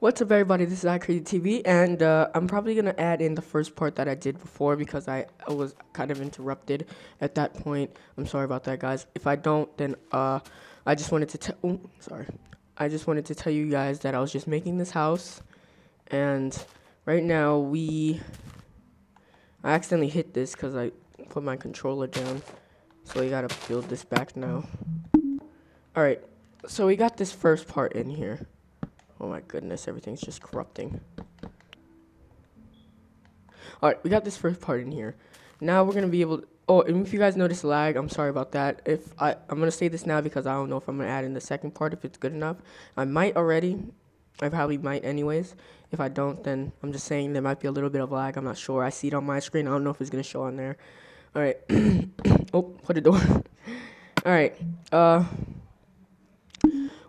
What's up, everybody? This is iKraZeeTV, and I'm probably gonna add in the first part that I did before because I was kind of interrupted at that point. I'm sorry about that, guys. If I don't, then I just wanted to tell you guys that I was just making this house, and right now I accidentally hit this because I put my controller down, so we gotta build this back now. All right, so we got this first part in here. Oh my goodness, everything's just corrupting. Alright, we got this first part in here. Now we're going to be able to... Oh, and if you guys notice lag, I'm sorry about that. I'm going to say this now because I don't know if I'm going to add in the second part, if it's good enough. I might already. I probably might anyways. If I don't, then I'm just saying there might be a little bit of lag. I'm not sure. I see it on my screen. I don't know if it's going to show on there. Alright. Oh, put a door. Alright.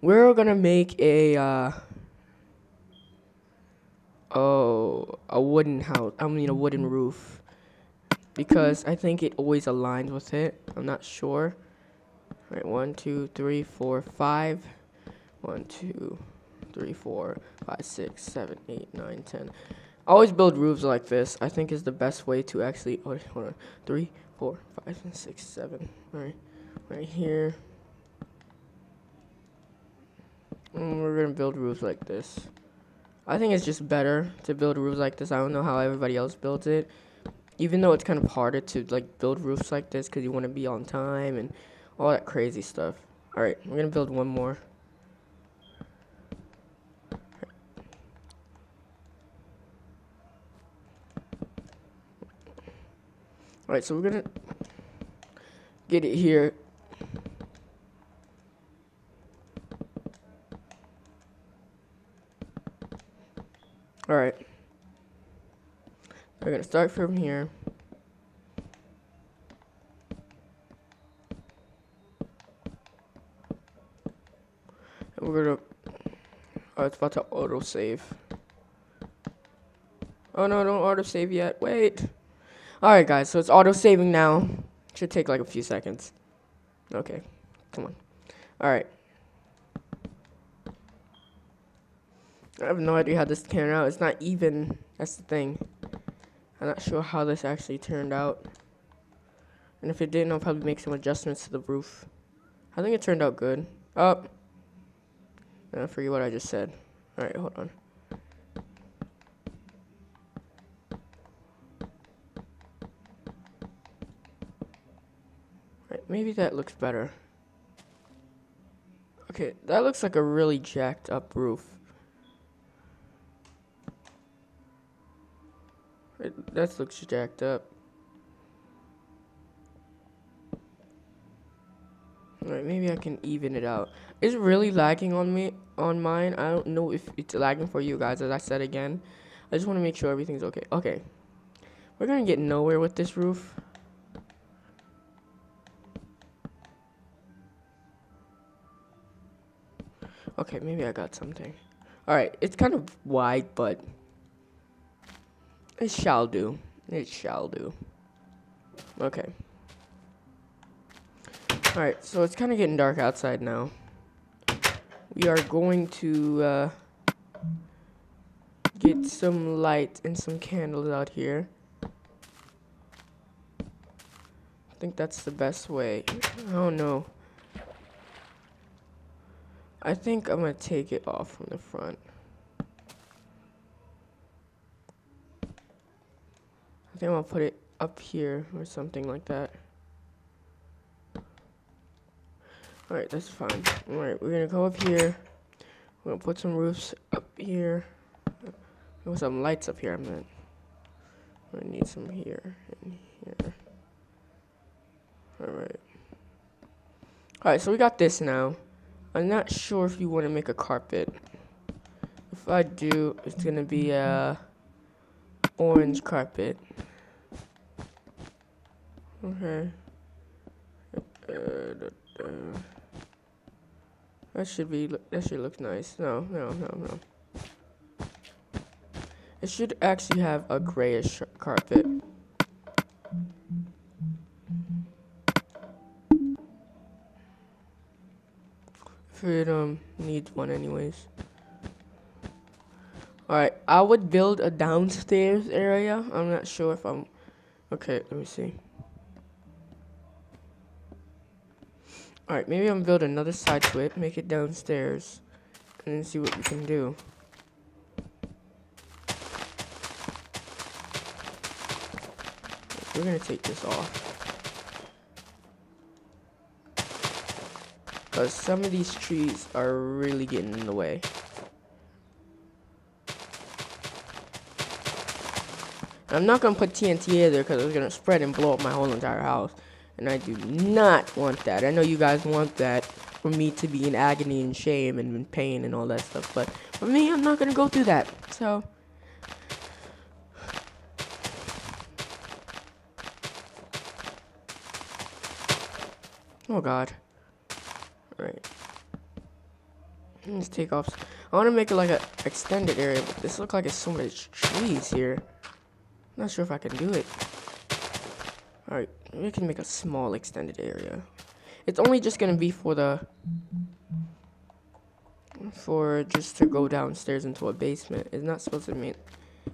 We're going to make a wooden house. I mean, a wooden roof. Because I think it always aligns with it. I'm not sure. All right, 1, 2, 3, 4, 5. 1, 2, 3, 4, 5, 6, 7, 8, 9, 10. I always build roofs like this. I think is the best way to actually. Oh, hold on. 3, 4, 5, 6, 7. All right, right here. And we're gonna build roofs like this. I think it's just better to build roofs like this. I don't know how everybody else builds it, even though it's kind of harder to like build roofs like this because you want to be on time and all that crazy stuff. All right, we're gonna build one more. All right, so we're gonna get it here. All right, we're gonna start from here. And we're gonna, oh, it's about to autosave. Oh no, don't autosave yet, wait. All right guys, so it's autosaving now. It should take like a few seconds. Okay, come on. All right. I have no idea how this turned out. It's not even. That's the thing. I'm not sure how this actually turned out. And if it didn't, I'll probably make some adjustments to the roof. I think it turned out good. Oh. And I forget what I just said. Alright, hold on. Alright, maybe that looks better. Okay, that looks like a really jacked up roof. That looks jacked up. Alright, maybe I can even it out. It's really lagging on me, on mine. I don't know if it's lagging for you guys, as I said again. I just want to make sure everything's okay. Okay. We're going to get nowhere with this roof. Okay, maybe I got something. Alright, it's kind of wide, but... it shall do. It shall do. Okay. Alright, so it's kind of getting dark outside now. We are going to get some light and some candles out here. I think that's the best way. Oh no. I think I'm going to take it off from the front. I think I'll put it up here or something like that. Alright, that's fine. Alright, we're gonna go up here. We're gonna put some roofs up here. Put some lights up here, I meant. We're gonna need some here and here. Alright. Alright, so we got this now. I'm not sure if you wanna make a carpet. If I do, it's gonna be a orange carpet. Okay. That should look nice. No. It should actually have a grayish carpet. If it needs one anyways. Alright, I would build a downstairs area. I'm not sure if I'm... Okay, let me see. Alright, maybe I'm build another side to it, make it downstairs, and then see what we can do. We're gonna take this off, because some of these trees are really getting in the way. I'm not gonna put TNT either, because it's gonna spread and blow up my whole entire house, and I do not want that. I know you guys want that for me to be in agony and shame and in pain and all that stuff, but for me, I'm not gonna go through that. So. Oh god. Alright. Let's take off. I want to make it like an extended area, but this looks like there's so much trees here. Not sure if I can do it. Alright, we can make a small extended area. It's only just going to be for the... For just to go downstairs into a basement. It's not supposed to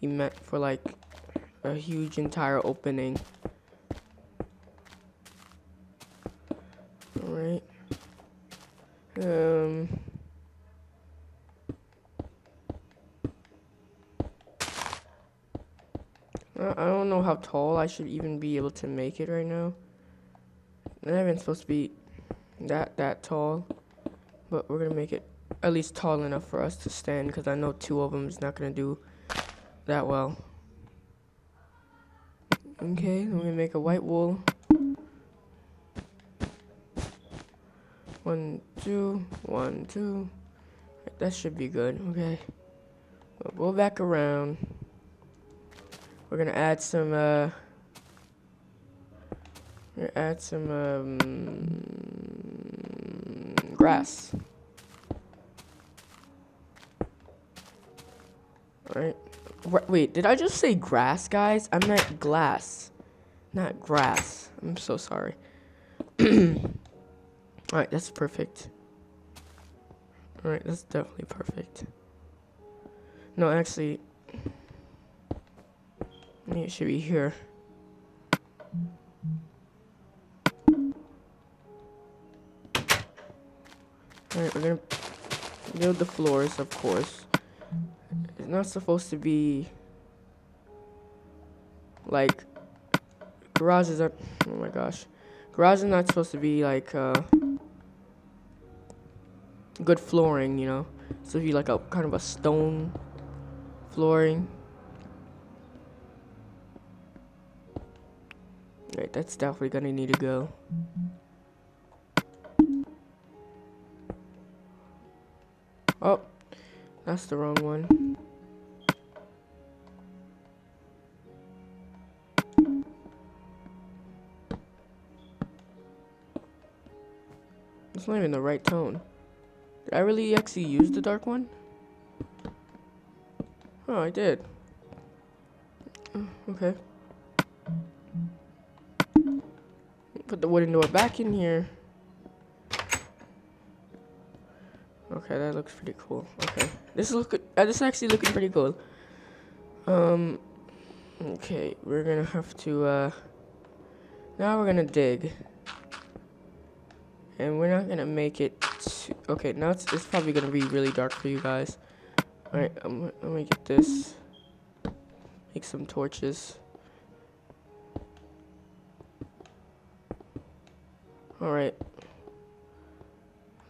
be meant for like a huge entire opening. Alright. I don't know how tall I should even be able to make it right now. I'm not even supposed to be that tall, but we're gonna make it at least tall enough for us to stand, because I know two of them is not gonna do that well. Okay, I'm gonna make a white wool. 1, 2, 1, 2. That should be good. Okay. We'll go back around. We're gonna add some. We're gonna add some grass. All right. Wait, did I just say grass, guys? I meant glass, not grass. I'm so sorry. Alright, that's perfect. Alright, that's definitely perfect. No, actually, it should be here. Alright, we're gonna build the floors, of course. It's not supposed to be like garages are. Oh my gosh, garage is not supposed to be like good flooring, you know. So if you like a kind of a stone flooring. Right, that's definitely gonna need to go. Oh, that's the wrong one. It's not even the right tone. Did I really actually use the dark one? Oh, I did. Okay. Put the wooden door back in here. Okay, that looks pretty cool. Okay, this is actually looking pretty cool. Okay, we're gonna have to. Now we're gonna dig, and we're not gonna make it. Okay, now it's probably gonna be really dark for you guys. All right, I'm gonna get this. Make some torches. Alright,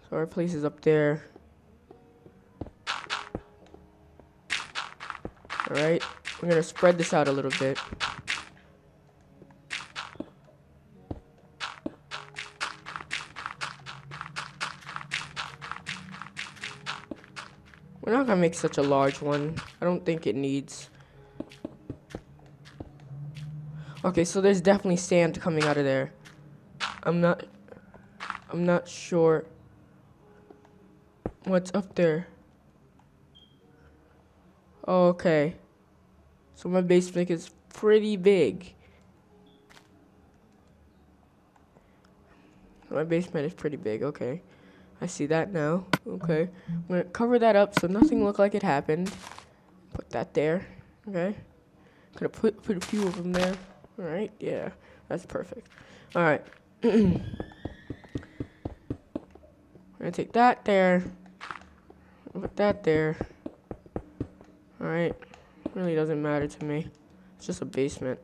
so our place is up there. Alright, we're gonna spread this out a little bit. We're not gonna make such a large one. I don't think it needs. Okay, so there's definitely sand coming out of there. I'm not sure what's up there. Oh, okay. So my basement is pretty big. My basement is pretty big, okay. I see that now, okay. I'm gonna cover that up so nothing looked like it happened. Put that there, okay? Could have put a few of them there. All right, yeah, that's perfect. All right. We're gonna take that there, put that there. All right, really doesn't matter to me. It's just a basement.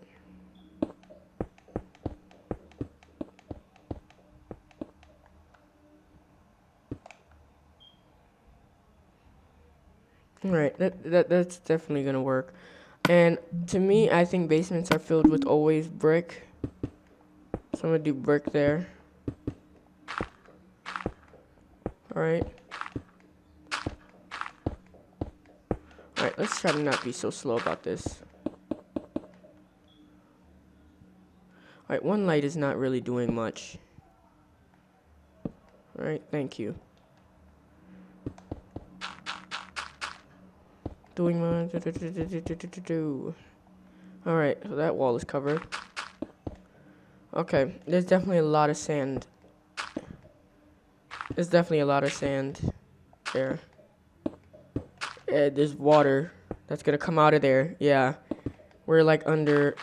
All right, that's definitely gonna work. And to me, I think basements are filled with always brick. So I'm gonna do brick there. All right. All right, let's try to not be so slow about this. All right, one light is not really doing much. All right, thank you. Doing my do. All right, so that wall is covered. Okay, there's definitely a lot of sand. There's definitely a lot of sand there. And there's water that's gonna come out of there. Yeah, we're like under.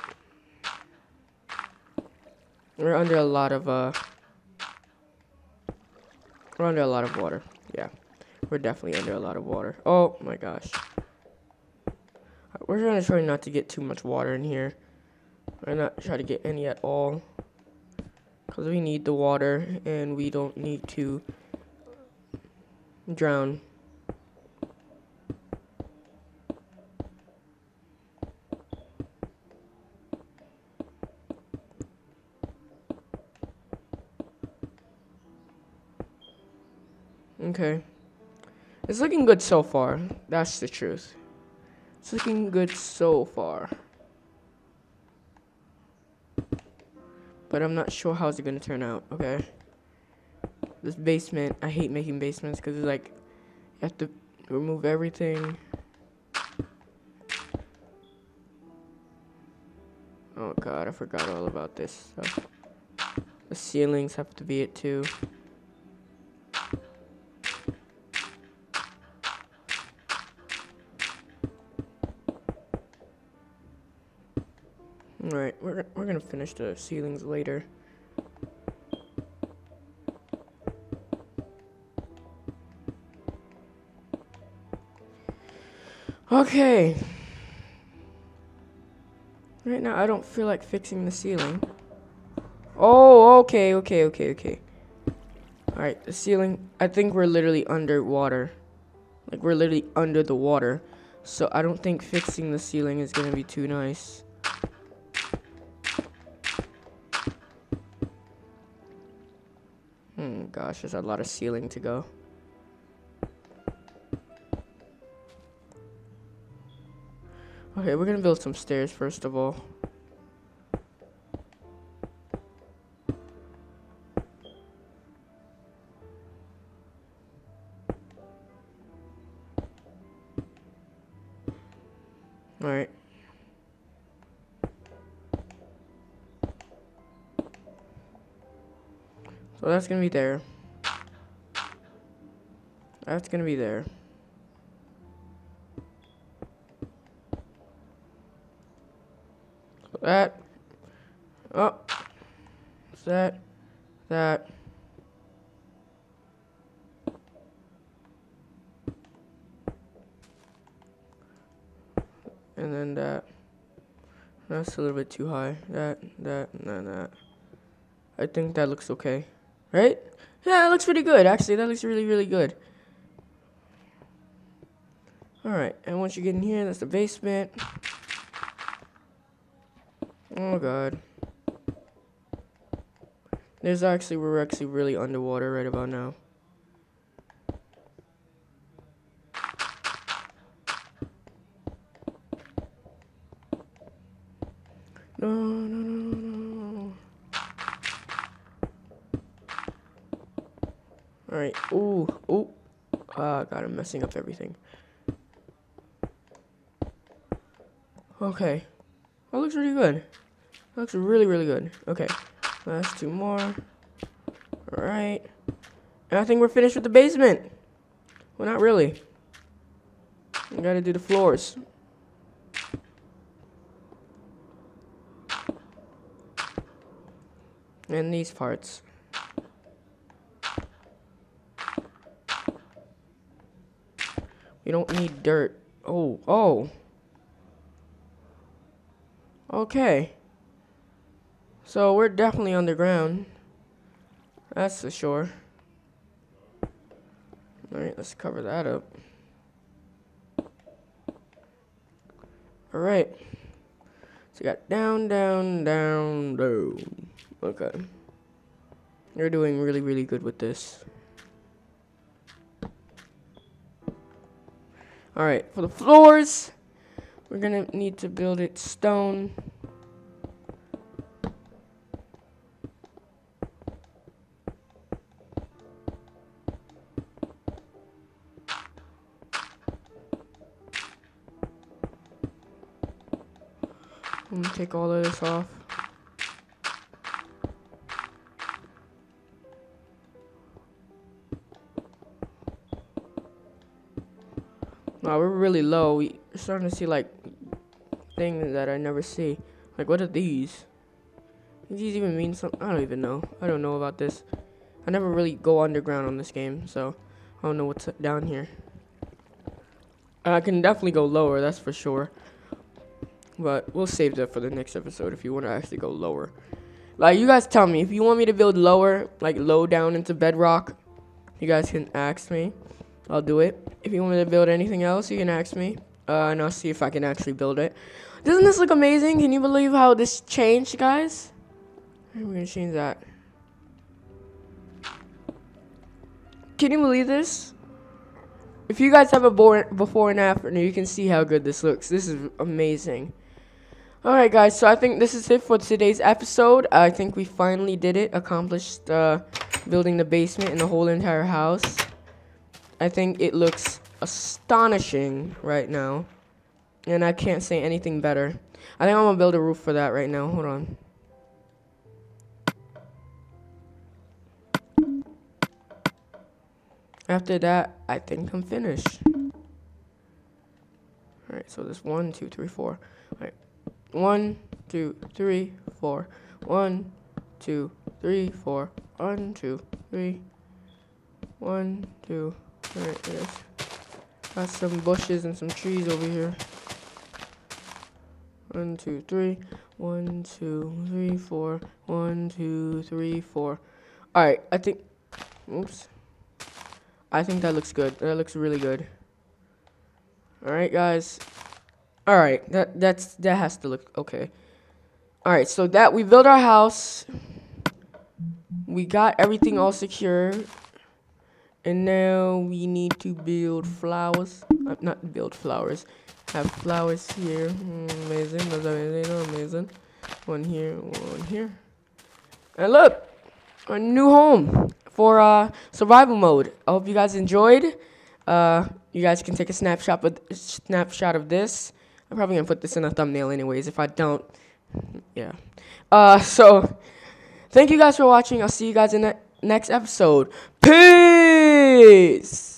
We're under a lot of We're under a lot of water. Yeah, we're definitely under a lot of water. Oh my gosh. We're gonna try not to get too much water in here. We're not try to get any at all, cause we need the water and we don't need to drown. Okay, it's looking good so far. That's the truth. It's looking good so far. But I'm not sure how's it gonna turn out, okay? This basement, I hate making basements because it's like, you have to remove everything. Oh god, I forgot all about this stuff. The ceilings have to be it too. Alright, we're gonna finish the ceilings later. Okay. Right now, I don't feel like fixing the ceiling. Oh, okay. Alright, the ceiling, I think we're literally underwater. Like, we're literally under the water. So, I don't think fixing the ceiling is gonna be too nice. Gosh, there's a lot of ceiling to go. Okay, we're gonna build some stairs first of all. All right. So that's gonna be there. That's gonna be there. That. Oh. That. That. And then that. That's a little bit too high. That, and then that. I think that looks okay. Right? Yeah, it looks pretty good, actually. That looks really, really good. Alright, and once you get in here, that's the basement. Oh god. We're actually really underwater right about now. No. Alright, ooh. Ah, god, I'm messing up everything. Okay, that looks really good. That looks really, really good. Okay, last two more. All right, and I think we're finished with the basement. Well, not really. We gotta do the floors. in these parts. We don't need dirt. Oh, oh. Okay. So we're definitely underground. That's for sure. Alright, let's cover that up. Alright. So we got down, down, down, down. Okay. You're doing really, really good with this. Alright, for the floors, we're gonna need to build it stone. I'm gonna take all of this off. Wow, we're really low. We're starting to see like things that I never see. Like, what are these? Do these even mean something? I don't even know. I don't know about this. I never really go underground on this game, so I don't know what's down here. I can definitely go lower, that's for sure. But we'll save that for the next episode if you want to actually go lower. Like, you guys tell me. If you want me to build lower, like low down into bedrock, you guys can ask me. I'll do it. If you want me to build anything else, you can ask me. And I'll see if I can actually build it. Doesn't this look amazing? Can you believe how this changed, guys? We're going to change that. Can you believe this? If you guys have a before and after, you can see how good this looks. This is amazing. Alright guys, so I think this is it for today's episode. I think we finally did it. Accomplished building the basement and the whole entire house. I think it looks astonishing right now. And I can't say anything better. I think I'm going to build a roof for that right now. Hold on. After that, I think I'm finished. Alright, so there's 1, 2, 3, 4. Alright. 1, 2, 3, 4. 1, 2, 3, 4. 1, 2, 3. 1, 2. Alright, yes. Got some bushes and some trees over here. 1, 2, 3. 1, 2, 3, 4. 1, 2, 3, 4. Alright, I think. Oops. I think that looks good. That looks really good. Alright, guys. Alright, that has to look okay. Alright, so that we built our house. We got everything all secure. And now we need to build flowers. Not build flowers. Have flowers here. Amazing. That's amazing. Amazing. One here. One here. And look. Our new home for survival mode. I hope you guys enjoyed. You guys can take a snapshot of this. I'm probably going to put this in a thumbnail anyways. If I don't, yeah. So, thank you guys for watching. I'll see you guys in the next episode. Peace!